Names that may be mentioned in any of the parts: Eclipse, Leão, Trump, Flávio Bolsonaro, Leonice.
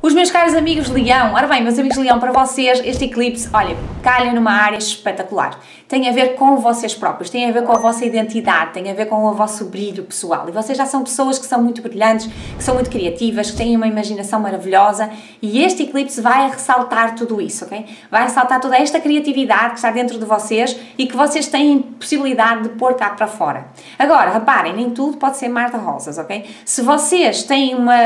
Os meus caros amigos Leão, ora bem, meus amigos Leão, para vocês este eclipse, olha, calha numa área espetacular. Tem a ver com vocês próprios, tem a ver com a vossa identidade, tem a ver com o vosso brilho pessoal. E vocês já são pessoas que são muito brilhantes, que são muito criativas, que têm uma imaginação maravilhosa e este eclipse vai ressaltar tudo isso, ok? Vai ressaltar toda esta criatividade que está dentro de vocês e que vocês têm possibilidade de pôr cá para fora. Agora, reparem, nem tudo pode ser mar de rosas, ok? Se vocês têm uma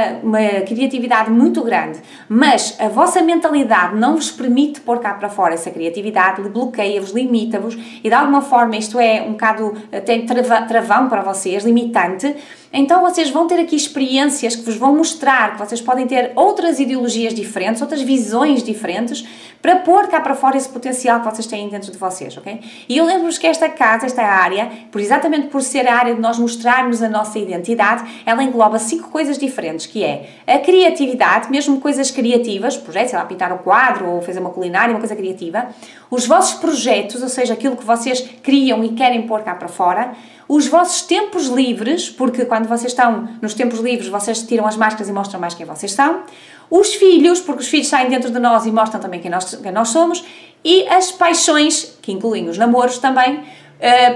criatividade muito grande, mas a vossa mentalidade não vos permite pôr cá para fora essa criatividade, bloqueia-vos, limita-vos e de alguma forma isto é um bocado tem travão para vocês, limitante, então vocês vão ter aqui experiências que vos vão mostrar que vocês podem ter outras ideologias diferentes, outras visões diferentes para pôr cá para fora esse potencial que vocês têm dentro de vocês, ok? E eu lembro-vos que esta casa, esta área, exatamente por ser a área de nós mostrarmos a nossa identidade, ela engloba 5 coisas diferentes, que é a criatividade, mesmo coisas criativas, projetos, sei lá, pintar um quadro ou fazer uma culinária, uma coisa criativa, os vossos projetos, ou seja, aquilo que vocês criam e querem pôr cá para fora, os vossos tempos livres, porque quando vocês estão nos tempos livres, vocês tiram as máscaras e mostram mais quem vocês são, os filhos, porque os filhos saem dentro de nós e mostram também quem nós somos, e as paixões, que incluem os namoros também,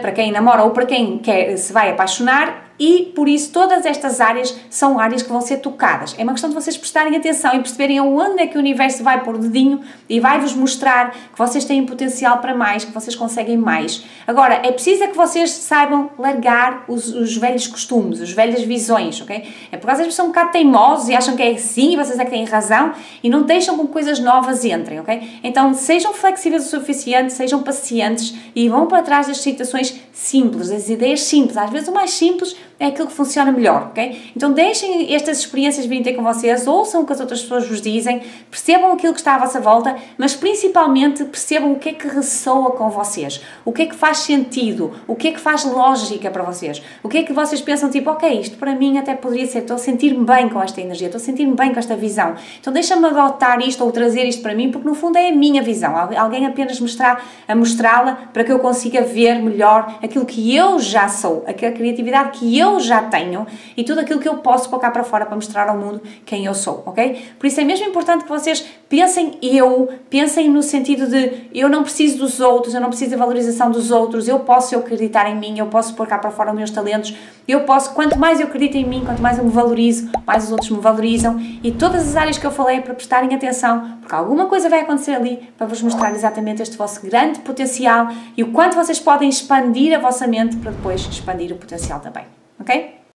para quem namora ou para quem quer, se vai apaixonar, e por isso todas estas áreas são áreas que vão ser tocadas. É uma questão de vocês prestarem atenção e perceberem onde é que o universo vai pôr o dedinho e vai-vos mostrar que vocês têm potencial para mais, que vocês conseguem mais. Agora, é preciso que vocês saibam largar os velhos costumes, as velhas visões, ok? É porque às vezes são um bocado teimosos e acham que é assim e vocês é que têm razão e não deixam com coisas novas entrem, ok? Então sejam flexíveis o suficiente, sejam pacientes e vão para trás das situações simples, das ideias simples. Às vezes o mais simples é aquilo que funciona melhor, ok? Então deixem estas experiências virem ter com vocês, ouçam o que as outras pessoas vos dizem, percebam aquilo que está à vossa volta, mas principalmente percebam o que é que ressoa com vocês, o que é que faz sentido, o que é que faz lógica para vocês, o que é que vocês pensam, tipo, ok, isto para mim até poderia ser, estou a sentir-me bem com esta energia, estou a sentir-me bem com esta visão, então deixa-me adotar isto ou trazer isto para mim, porque no fundo é a minha visão, alguém apenas me está a mostrá-la para que eu consiga ver melhor aquilo que eu já sou, aquela criatividade que eu já tenho e tudo aquilo que eu posso colocar para fora para mostrar ao mundo quem eu sou, ok? Por isso é mesmo importante que vocês pensem no sentido de eu não preciso dos outros, eu não preciso da valorização dos outros, eu posso acreditar em mim, eu posso pôr cá para fora os meus talentos, eu posso, quanto mais eu acredito em mim, quanto mais eu me valorizo, mais os outros me valorizam e todas as áreas que eu falei é para prestarem atenção, porque alguma coisa vai acontecer ali para vos mostrar exatamente este vosso grande potencial e o quanto vocês podem expandir a vossa mente para depois expandir o potencial também. Okay?